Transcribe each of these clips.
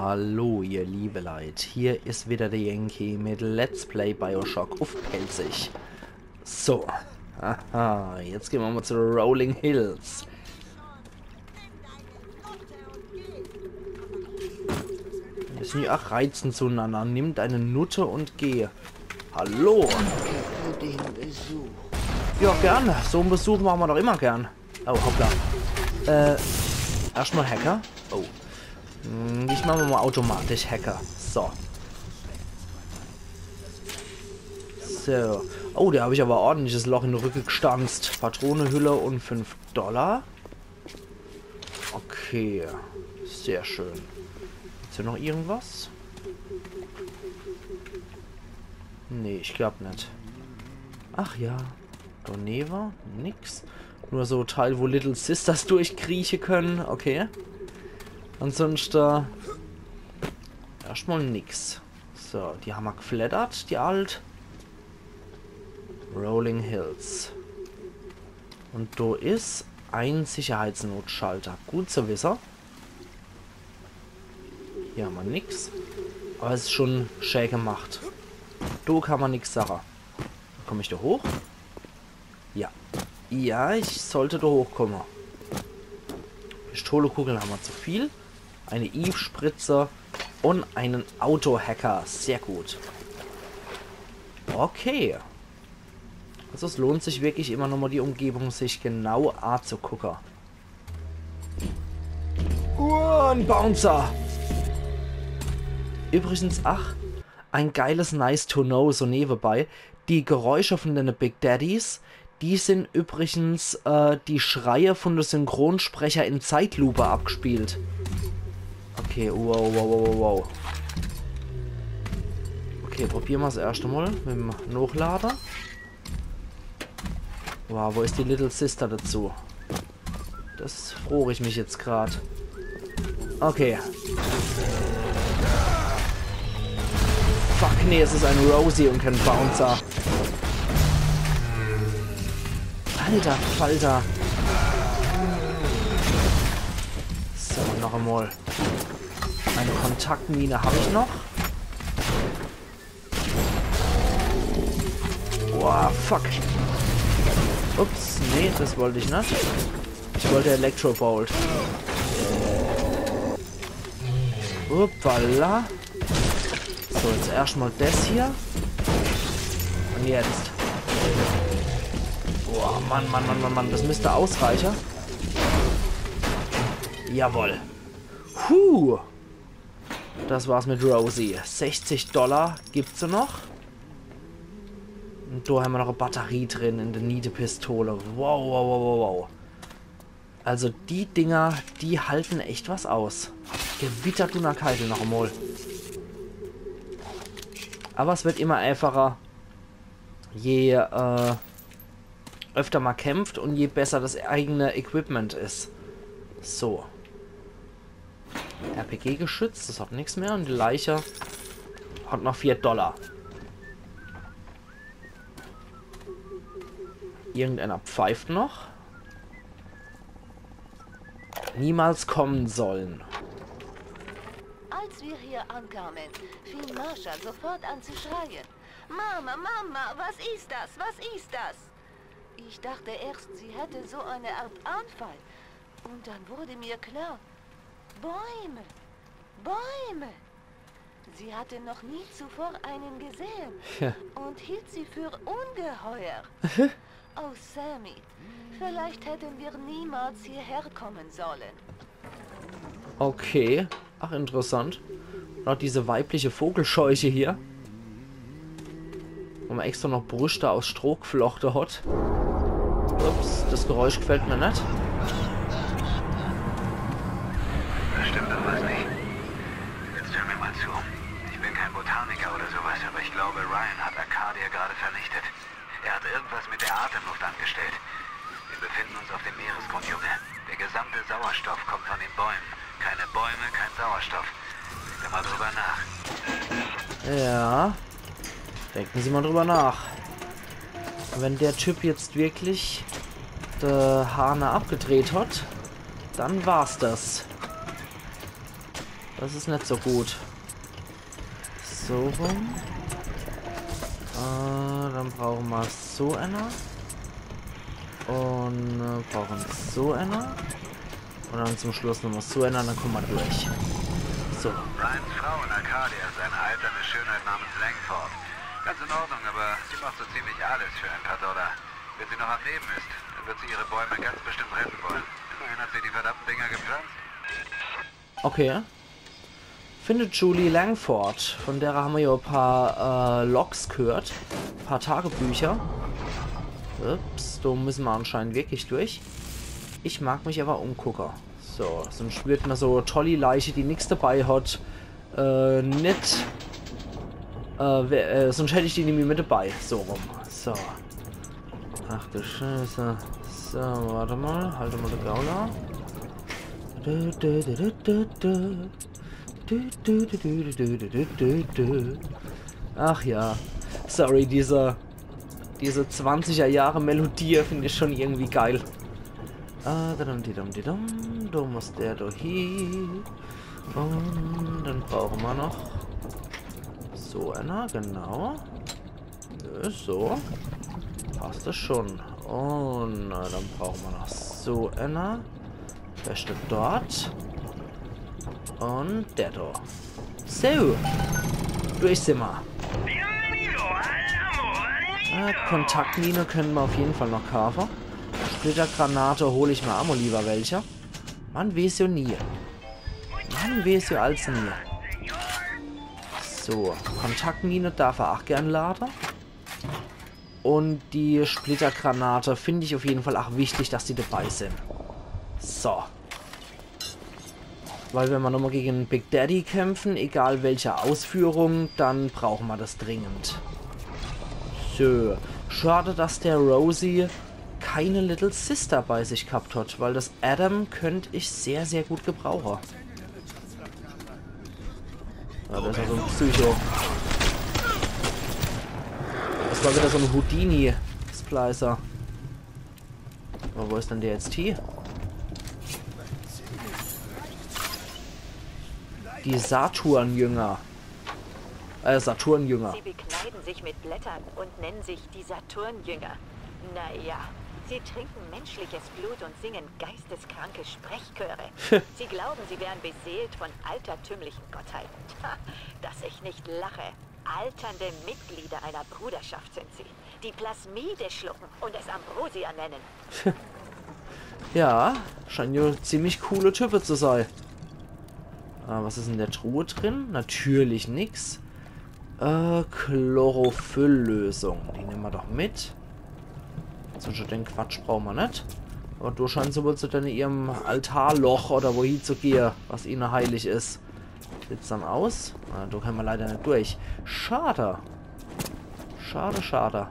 Hallo ihr liebe Leute, hier ist wieder der Jenki mit Let's Play BioShock auf Pelzig. So, aha, jetzt gehen wir mal zu Rolling Hills. Ist nie ach reizen zueinander, nimm deine Nutte und geh. Hallo! Für den Besuch. Ja, gern, so einen Besuch machen wir doch immer gern. Oh, hoppla. Erstmal Hacker. Oh. Ich mache mal automatisch Hacker. So. So. Oh, da habe ich aber ordentliches Loch in den Rücken gestanzt. Patrone, Hülle und $5. Okay. Sehr schön. Ist hier noch irgendwas? Nee, ich glaube nicht. Ach ja. Doneva? Nix. Nur so Teil, wo Little Sisters durchkriechen können. Okay. Ansonsten erstmal nix. So, die haben wir geflattert, die alt. Rolling Hills. Und da ist ein Sicherheitsnotschalter. Gut zu wissen. Hier haben wir nix. Aber es ist schon schön gemacht. Da kann man nix sagen. Komme ich da hoch? Ja. Ja, ich sollte da hochkommen. Pistolekugeln haben wir zu viel. Eine EVE-Spritze und einen Auto-Hacker. Sehr gut. Okay. Also es lohnt sich wirklich immer nochmal die Umgebung sich genau anzugucken. Ein Bouncer! Übrigens, ach, ein geiles Nice to Know so nebenbei. Die Geräusche von den Big Daddies, die sind übrigens die Schreie von den Synchronsprecher in Zeitlupe abgespielt. Okay, wow. Okay, probieren wir es erst einmal mit dem Hochlader. Wow, wo ist die Little Sister dazu? Das freue ich mich jetzt gerade. Okay. Fuck, nee, es ist ein Rosie und kein Bouncer. Alter Falter. So, noch einmal. Eine Kontaktmine habe ich noch. Wow, fuck. Ups, nee, das wollte ich nicht. Ich wollte Electro-Bolt. Uppala. So, jetzt erstmal das hier. Und jetzt. Oh, Mann, das müsste ausreichen. Jawohl. Puh. Das war's mit Rosie. $60 gibt's noch. Und da haben wir noch eine Batterie drin in der Niedepistole. Wow. Also die Dinger, die halten echt was aus. Gewittert und Keitel noch einmal. Aber es wird immer einfacher, je öfter man kämpft und je besser das eigene Equipment ist. So. RPG geschützt, das hat nichts mehr. Und die Leiche hat noch $4. Irgendeiner pfeift noch. Niemals kommen sollen. Als wir hier ankamen, fing Marsha sofort an zu schreien. Mama, was ist das? Was ist das? Ich dachte erst, sie hätte so eine Art Anfall. Und dann wurde mir klar, Bäume. Sie hatte noch nie zuvor einen gesehen, ja, und hielt sie für ungeheuer. Oh Sammy, vielleicht hätten wir niemals hierher kommen sollen. Okay, ach interessant. Noch diese weibliche Vogelscheuche hier. Wo man extra noch Brüste aus Stroh geflochten hat. Ups, das Geräusch gefällt mir nicht. Da stimmt doch was nicht. Jetzt hör mir mal zu. Ich bin kein Botaniker oder sowas, aber ich glaube, Ryan hat Arcadia gerade vernichtet. Er hat irgendwas mit der Atemluft angestellt. Wir befinden uns auf dem Meeresgrund, Junge. Der gesamte Sauerstoff kommt von den Bäumen. Keine Bäume, kein Sauerstoff. Denken Sie mal drüber nach. Ja. Denken Sie mal drüber nach. Wenn der Typ jetzt wirklich die Hahne abgedreht hat, dann war's das. Das ist nicht so gut. So rum. Dann brauchen wir so einer. Und brauchen so einer. Und dann zum Schluss nochmal so einer, dann kommen wir durch. So. Brians Frau in Arcadia ist eine alternde Schönheit namens Langford. Ganz in Ordnung, aber sie macht so ziemlich alles für ein paar Dollar. Wenn sie noch am Leben ist, dann wird sie ihre Bäume ganz bestimmt retten wollen. Immerhin hat sie die verdammten Dinger gepflanzt. Okay. Findet Julie Langford. Von der haben wir ja ein paar Logs gehört. Ein paar Tagebücher. Ups, da müssen wir anscheinend wirklich durch. Ich mag mich aber umgucken. So, sonst spürt man so tolle Leiche, die nichts dabei hat. Nicht. Sonst hätte ich die nämlich mit dabei. So rum. So. Ach du Scheiße. So, warte mal. Halte mal den Gauner. Ach ja. Sorry, diese 20er Jahre Melodie finde ich schon irgendwie geil. Da muss der da hin. Und dann brauchen wir noch so einer, genau. So. Passt das schon. Und dann brauchen wir noch so einer. Der steht dort. Und der da. So. Durch sind wir. Kontaktmine können wir auf jeden Fall noch kaufen. Splittergranate hole ich mir auch mal lieber welche. Man weiß ja nie. Man weiß ja als nie. So. Kontaktmine darf er auch gern laden. Und die Splittergranate finde ich auf jeden Fall auch wichtig, dass die dabei sind. So. Weil wenn wir nochmal gegen Big Daddy kämpfen, egal welche Ausführung, dann brauchen wir das dringend. So. Schade, dass der Rosie keine Little Sister bei sich gehabt hat, weil das Adam könnte ich sehr, sehr gut gebrauchen. Ja, das ist also ein Psycho. Das war wieder so ein Houdini-Splicer. Aber wo ist denn der jetzt hier? Die Saturn-Jünger. Sie bekleiden sich mit Blättern und nennen sich die Saturn-Jünger. Naja, sie trinken menschliches Blut und singen geisteskranke Sprechchöre. Sie glauben, sie wären beseelt von altertümlichen Gottheiten. Dass ich nicht lache. Alternde Mitglieder einer Bruderschaft sind sie. Die Plasmide schlucken und es Ambrosia nennen. Ja, scheinen ja ziemlich coole Typen zu sein. Was ist in der Truhe drin? Natürlich nichts. Chlorophyllösung. Die nehmen wir doch mit. Sonst den Quatsch brauchen wir nicht. Aber du scheinst so wohl zu ihrem Altarloch oder wohin zu gehen, was ihnen heilig ist. Sitzt dann aus. Na, da können wir leider nicht durch. Schade. Schade, schade.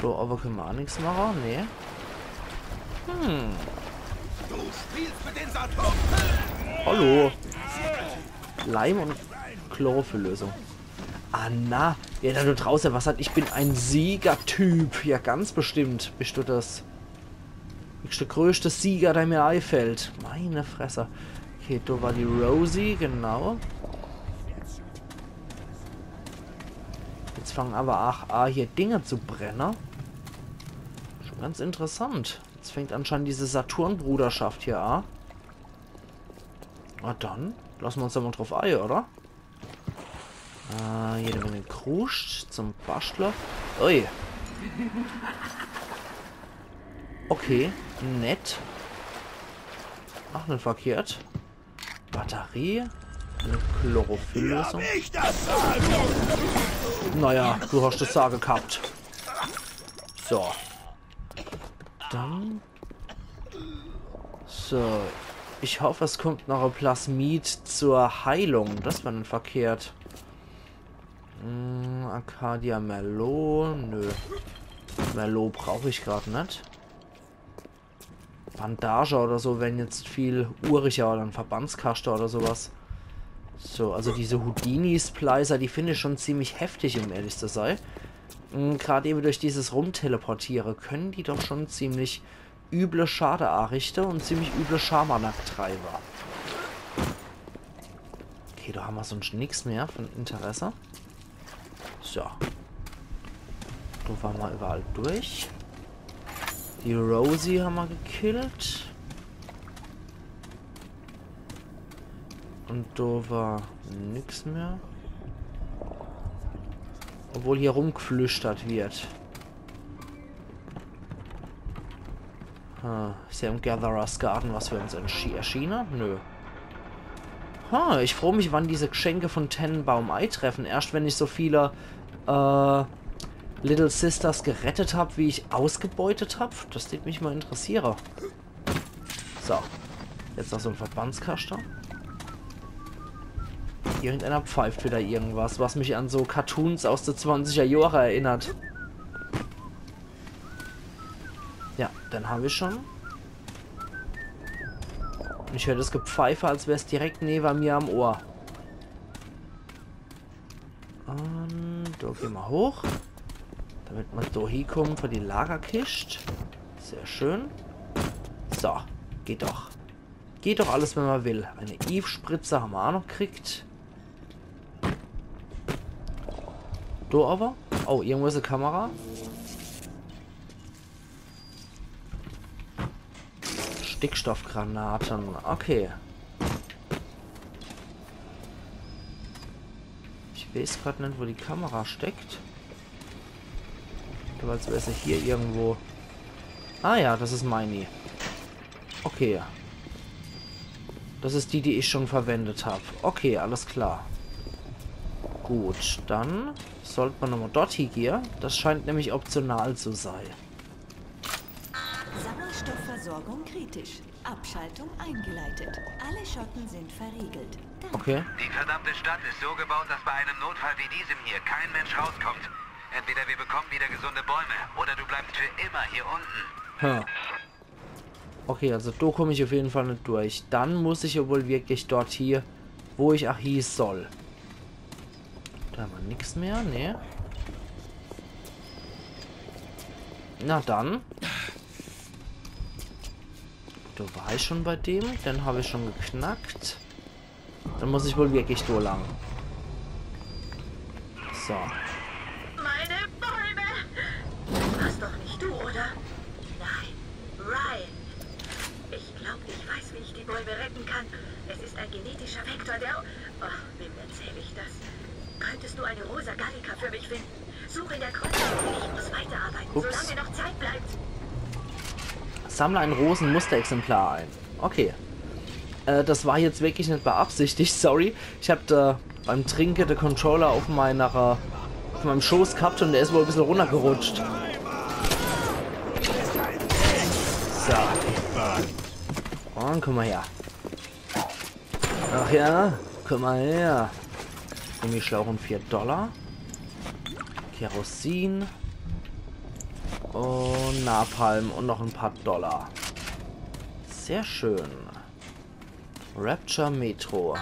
So, aber können wir auch nichts machen? Nee. Hm. Du spielst mit den Saturn! Hallo. Leim und Chlorophyllösung. Ah na, wer da draußen was hat? Ich bin ein Siegertyp. Ja, ganz bestimmt bist du das. Der größte Sieger, der mir einfällt. Meine Fresse. Okay, da war die Rosie, genau. Jetzt fangen aber hier Dinge zu brennen. Schon ganz interessant. Jetzt fängt anscheinend diese Saturn-Bruderschaft hier an. Na dann, lassen wir uns da mal drauf ein, oder? Jede Menge Kruscht zum Bastler. Ui. Okay, nett. Ach, nicht verkehrt. Batterie. Eine Chlorophyllösung. Naja, du hast das Sage gehabt. So. Dann. So. Ich hoffe, es kommt noch ein Plasmid zur Heilung. Das war nicht verkehrt. Arcadia Merlot. Nö. Merlot brauche ich gerade nicht. Bandage oder so, wenn jetzt viel uriger oder ein Verbandskaster oder sowas. So, also diese Houdini-Splicer, die finde ich schon ziemlich heftig, um ehrlich zu sein. Gerade eben durch dieses Rumteleportiere können die doch schon ziemlich üble Schade anrichte und ziemlich üble Schabernack-Treiber. Okay, da haben wir sonst nichts mehr von Interesse. So. Da waren wir überall durch. Die Rosie haben wir gekillt. Und da war nichts mehr. Obwohl hier rumgeflüstert wird. Ist ja im Gatherers Garden, was wir uns erschienen? Nö. Ich freue mich, wann diese Geschenke von Tannenbaum-Ei treffen. Erst wenn ich so viele Little Sisters gerettet habe, wie ich ausgebeutet habe. Das würde mich mal interessieren. So. Jetzt noch so ein Verbandskaster. Irgendeiner pfeift wieder irgendwas, was mich an so Cartoons aus den 20er Jahren erinnert. Ja, dann habe ich schon. Ich höre das Gepfeife, als wäre es direkt neben mir am Ohr. Und da gehen wir hoch. Damit man da hinkommt für die Lagerkiste. Sehr schön. So, geht doch. Geht doch alles, wenn man will. Eine EVE-Spritze haben wir auch noch gekriegt. Da aber. Oh, irgendwo ist eine Kamera. Stickstoffgranaten. Okay. Ich weiß gerade nicht, wo die Kamera steckt. Aber als wäre sie hier irgendwo. Ah ja, das ist meine. Okay. Das ist die, die ich schon verwendet habe. Okay, alles klar. Gut, dann sollte man nochmal dort hier. Das scheint nämlich optional zu sein. Sauerstoffversorgung kritisch. Abschaltung eingeleitet. Alle Schotten sind verriegelt. Danke. Okay. Die verdammte Stadt ist so gebaut, dass bei einem Notfall wie diesem hier kein Mensch rauskommt. Entweder wir bekommen wieder gesunde Bäume oder du bleibst für immer hier unten. Hm. Okay, also da komme ich auf jeden Fall nicht durch. Dann muss ich ja wohl wirklich dort hier, wo ich hieß soll. Da haben wir nichts mehr, ne? Na dann. Da war ich schon bei dem. Dann habe ich schon geknackt. Dann muss ich wohl wirklich da lang. So. Meine Bäume! Das warst doch nicht du, oder? Nein, Ryan. Ich glaube, ich weiß, wie ich die Bäume retten kann. Es ist ein genetischer Vektor, der... Oh, wem erzähle ich das? Könntest du eine rosa Gallica für mich finden? Suche in der Krone. Ich muss weiterarbeiten, ups, solange noch Zeit bleibt. Sammle ein Rosenmusterexemplar ein. Okay. Das war jetzt wirklich nicht beabsichtigt, sorry. Ich habe da beim Trinken den Controller auf meinem Schoß gehabt und der ist wohl ein bisschen runtergerutscht. So. Und komm mal her. Ach ja, komm mal her. Gummischlauch und $4. Kerosin. Und Napalm und noch ein paar $. Sehr schön. Rapture Metro.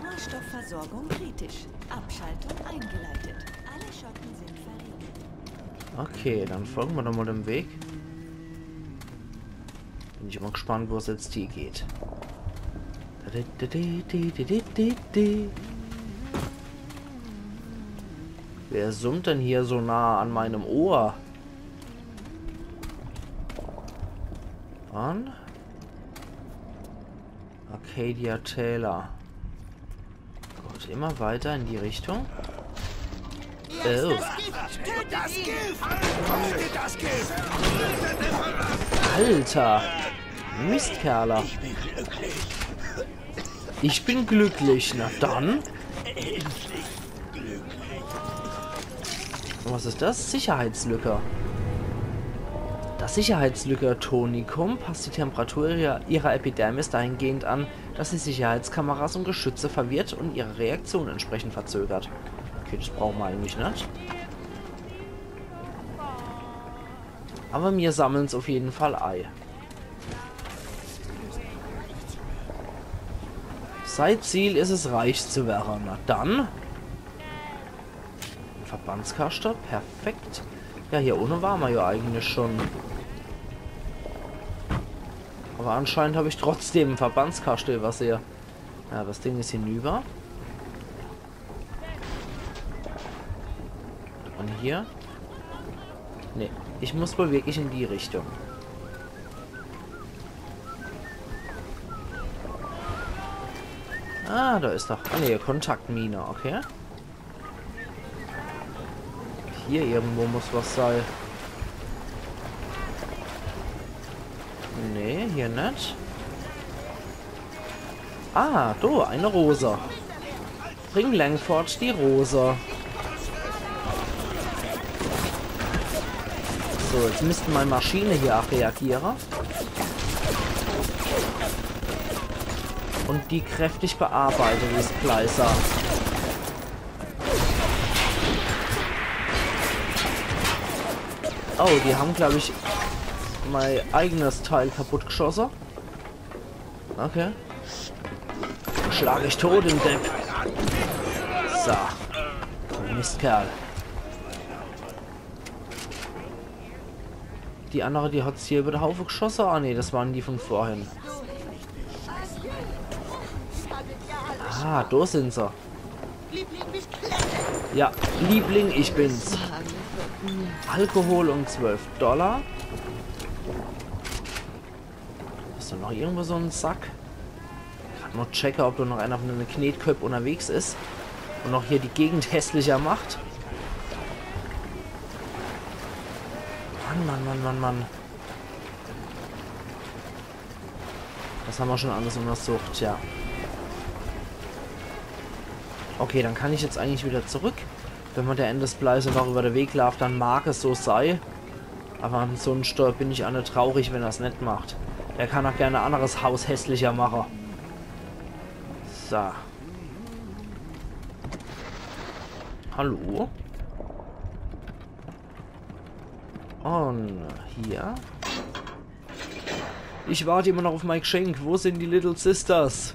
Sauerstoffversorgung kritisch. Abschaltung eingeleitet. Alle Schotten sind verriegelt. Okay, dann folgen wir doch mal dem Weg. Bin ich immer gespannt, wo es jetzt hier geht. Wer summt denn hier so nah an meinem Ohr? An? Arcadia Taylor. Gut, immer weiter in die Richtung. Oh. Alter! Mistkerler! Ich bin glücklich. Na dann? Und was ist das? Sicherheitslücke. Das Sicherheitslücke-Tonikum passt die Temperatur ihrer Epidermis dahingehend an, dass sie Sicherheitskameras und Geschütze verwirrt und ihre Reaktion entsprechend verzögert. Okay, das brauchen wir eigentlich nicht. Aber wir sammeln es auf jeden Fall ein. Sein Ziel ist es, reich zu werden. Na dann. Verbandskaster, perfekt. Ja, hier ohne waren wir ja eigentlich schon. Aber anscheinend habe ich trotzdem einen Verbandskasten, was ihr. Ja, das Ding ist hinüber. Und hier? Ne, ich muss wohl wirklich in die Richtung. Ah, da ist doch... Ah ne, Kontaktmine, okay. Hier irgendwo muss was sein. Ne, hier nicht. Ah, du, eine Rosa. Bring Langford die Rosa. So, jetzt müsste meine Maschine hier auch reagieren. Und die kräftig bearbeiten, die Splicer. Oh, die haben, glaube ich, mein eigenes Teil kaputt geschossen. Okay. Schlage ich tot im Depp. So. Mistkerl. Die andere, die hat es hier über den Haufen geschossen. Ah, ne, das waren die von vorhin. Ah, da sind sie. Ja, Liebling, ich bin's. Alkohol um $12. Ist da noch irgendwo so ein Sack? Ich kann nur checken, ob da noch einer von den Knetköpfen unterwegs ist und noch hier die Gegend hässlicher macht. Mann, Mann, Mann, Mann, Mann. Das haben wir schon alles untersucht, ja. Okay, dann kann ich jetzt eigentlich wieder zurück. Wenn man der Endespleiße noch über den Weg läuft, dann mag es so sein. Aber ansonsten bin ich auch nicht traurig, wenn er es nicht macht. Der kann auch gerne ein anderes Haus hässlicher machen. So. Hallo? Und hier. Ich warte immer noch auf mein Geschenk. Wo sind die Little Sisters?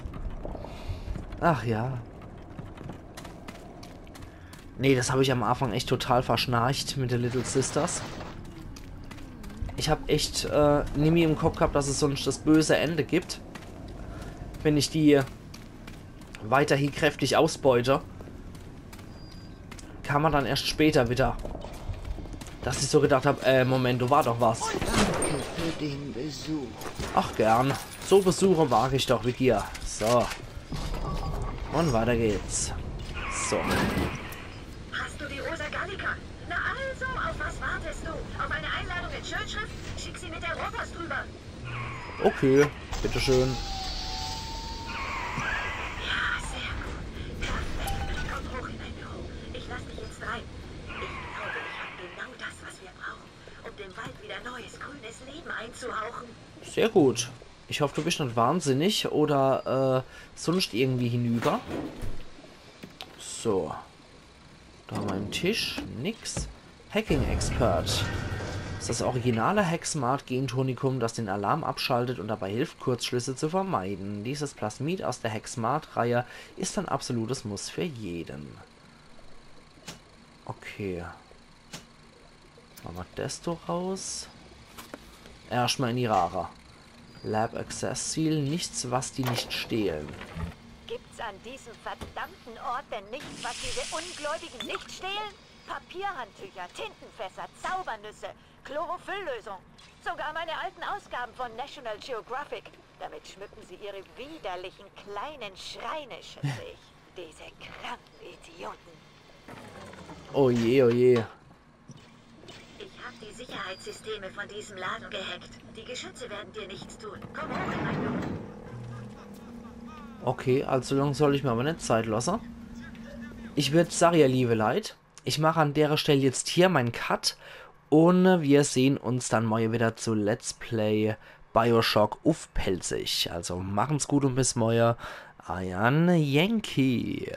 Ach ja. Nee, das habe ich am Anfang echt total verschnarcht mit den Little Sisters. Ich habe echt nie mir im Kopf gehabt, dass es sonst das böse Ende gibt. Wenn ich die weiterhin kräftig ausbeute, kam man dann erst später wieder. Dass ich so gedacht habe, Moment, du war doch was. Danke für den Besuch. Ach gern, so Besuche mag ich doch wie dir. So. Und weiter geht's. So. Schick sie mit der Rohrpost drüber. Okay, bitteschön. Ja, sehr gut. Perfekt. Komm hoch in mein Büro. Ich lasse dich jetzt rein. Ich glaube, ich habe genau das, was wir brauchen, um dem Wald wieder neues, grünes Leben einzuhauchen. Sehr gut. Ich hoffe, du bist nicht wahnsinnig oder sonst irgendwie hinüber. So. Da haben wir einen Tisch. Nix. Hacking Expert. Das ist das originale Hacksmart-Gentonikum, das den Alarm abschaltet und dabei hilft, Kurzschlüsse zu vermeiden. Dieses Plasmid aus der Hacksmart-Reihe ist ein absolutes Muss für jeden. Okay. Machen wir das doch raus. Erstmal in die Rara. Lab-Access-Seal, nichts, was die nicht stehlen. Gibt's an diesem verdammten Ort denn nichts, was diese Ungläubigen nicht stehlen? Papierhandtücher, Tintenfässer, Zaubernüsse, Chlorophyllösung. Sogar meine alten Ausgaben von National Geographic. Damit schmücken sie ihre widerlichen kleinen Schreine, schätze ich. Diese kranken Idioten. Oh je, oh je. Ich habe die Sicherheitssysteme von diesem Laden gehackt. Die Geschütze werden dir nichts tun. Komm hoch in mein Büro. Okay, allzu lang soll ich mir aber nicht Zeit lassen. Ich würde sagen, ja, liebe Leute. Ich mache an der Stelle jetzt hier meinen Cut und wir sehen uns dann morgen wieder zu Let's Play BioShock auf Pelzig. Also machen's gut und bis morgen, euer Jenki.